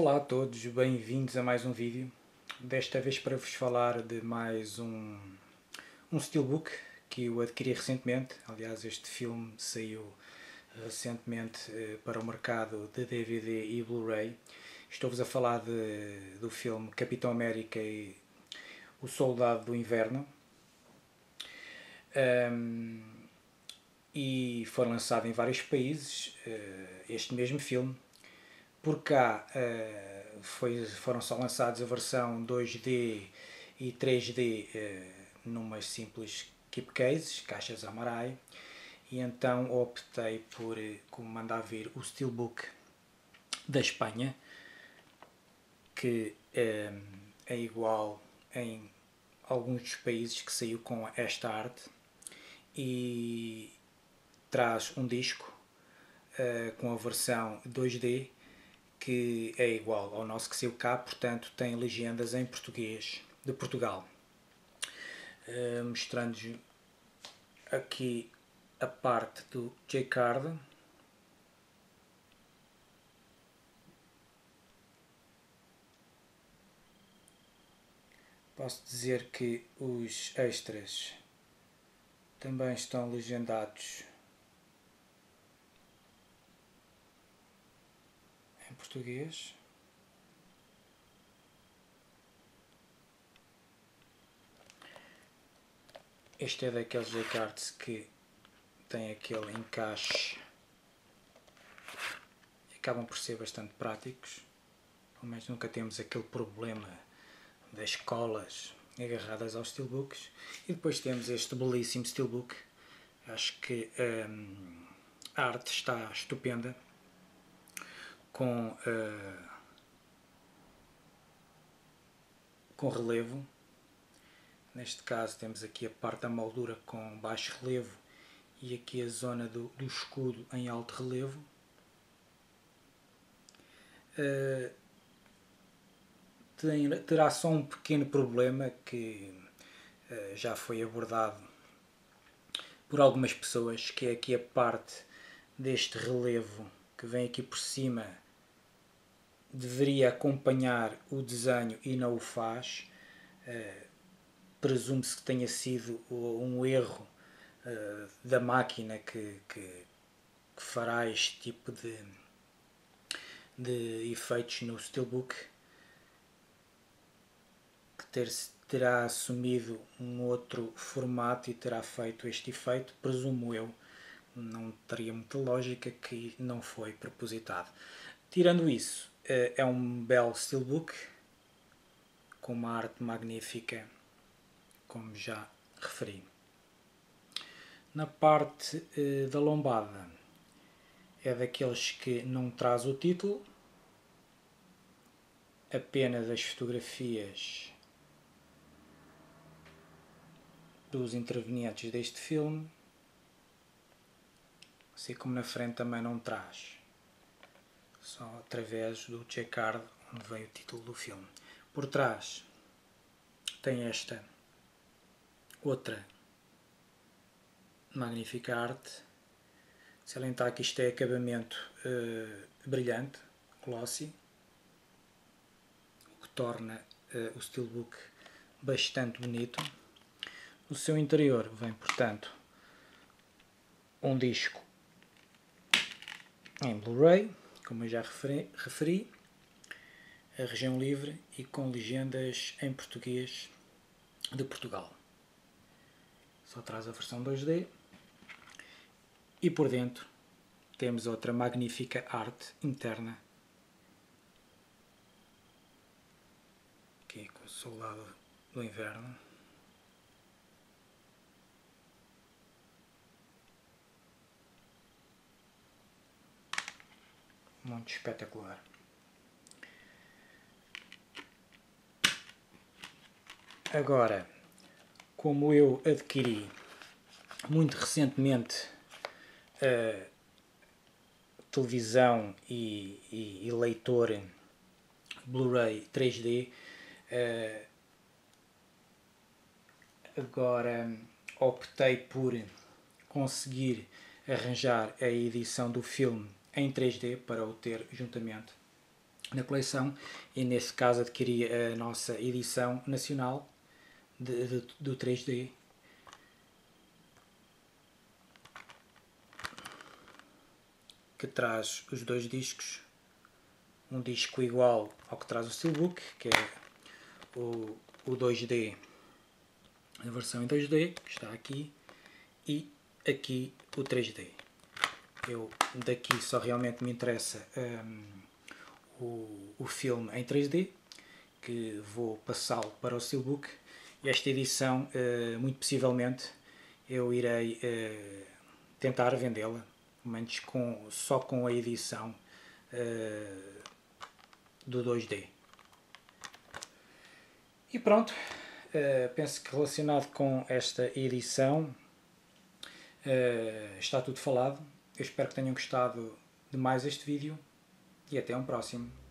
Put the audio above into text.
Olá a todos, bem-vindos a mais um vídeo, desta vez para vos falar de mais um Steelbook que eu adquiri recentemente. Aliás, este filme saiu recentemente para o mercado de DVD e Blu-ray. Estou-vos a falar do filme Capitão América e o Soldado do Inverno, e foi lançado em vários países este mesmo filme. Por cá foram só lançados a versão 2D e 3D numas simples keep cases, caixas Amarai, e então optei por mandar vir o Steelbook da Espanha, que é igual em alguns dos países, que saiu com esta arte e traz um disco com a versão 2D que é igual ao nosso que saiu cá, portanto tem legendas em português de Portugal, mostrando-vos aqui a parte do J-Card. Posso dizer que os extras também estão legendados em português. Este é daqueles J-Cards que tem aquele encaixe e acabam por ser bastante práticos, pelo menos nunca temos aquele problema das colas agarradas aos steelbooks. E depois temos este belíssimo steelbook. Acho que a arte está estupenda, com relevo. Neste caso temos aqui a parte da moldura com baixo relevo e aqui a zona do escudo em alto relevo. Terá só um pequeno problema que já foi abordado por algumas pessoas, que é aqui a parte deste relevo que vem aqui por cima deveria acompanhar o desenho e não o faz. Presume-se que tenha sido um erro da máquina que fará este tipo de efeitos no Steelbook, terá assumido um outro formato e terá feito este efeito. Presumo eu, não teria muita lógica, que não foi propositado. Tirando isso, é um belo steelbook com uma arte magnífica, como já referi. Na parte da lombada, é daqueles que não traz o título, apenas as fotografias dos intervenientes deste filme, assim como na frente também não traz, só através do J-Card onde vem o título do filme. Por trás tem esta outra magnífica arte. Salientar que isto é acabamento brilhante, glossy, o que torna o Steelbook bastante bonito. No seu interior vem, portanto, um disco em Blu-ray, como eu já referi, a região livre e com legendas em português de Portugal. Só traz a versão 2D. E por dentro temos outra magnífica arte interna, aqui com o Soldado do Inverno. Muito espetacular. Agora, como eu adquiri muito recentemente televisão e leitor Blu-ray 3D, agora optei por conseguir arranjar a edição do filme em 3D para o ter juntamente na coleção, e nesse caso adquiri a nossa edição nacional do 3D. Que traz os dois discos, um disco igual ao que traz o Steelbook, que é o 2D, a versão em 2D, que está aqui, e aqui o 3D. Eu daqui só realmente me interessa o filme em 3D, que vou passá-lo para o Steelbook. Esta edição, muito possivelmente, eu irei tentar vendê-la, mas só com a edição do 2D. E pronto, penso que relacionado com esta edição está tudo falado. Eu espero que tenham gostado de mais este vídeo e até um próximo.